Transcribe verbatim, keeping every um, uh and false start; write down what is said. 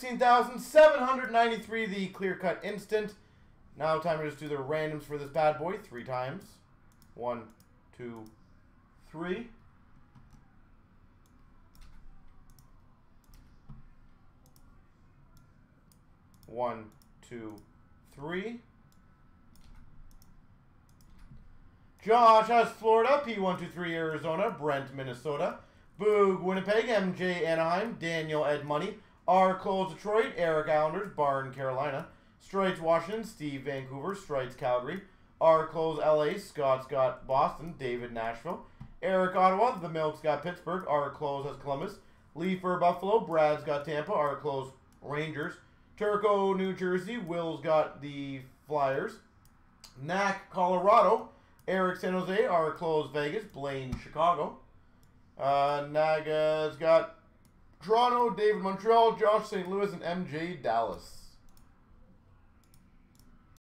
sixteen thousand seven hundred ninety-three, the clear cut instant. Now time to just do the randoms for this bad boy three times. One, two, three. One, two, three. Josh has Florida, P one two three Arizona, Brent, Minnesota, Boog, Winnipeg, M J, Anaheim, Daniel, Ed Money, R. Cole, Detroit, Eric Islanders, Barn, Carolina, Strites, Washington, Steve, Vancouver, Strites, Calgary, R. Cole, L A, Scott, Scott, Boston, David, Nashville, Eric, Ottawa, The Milk's got Pittsburgh, R. Cole has Columbus, Leafer, Buffalo, Brad's got Tampa, R. Cole, Rangers, Turco, New Jersey, Will's got the Flyers, Knack, Colorado, Eric, San Jose, R. Close, Vegas, Blaine, Chicago. Uh, Naga's got Toronto, David, Montreal, Josh, Saint Louis, and M J, Dallas.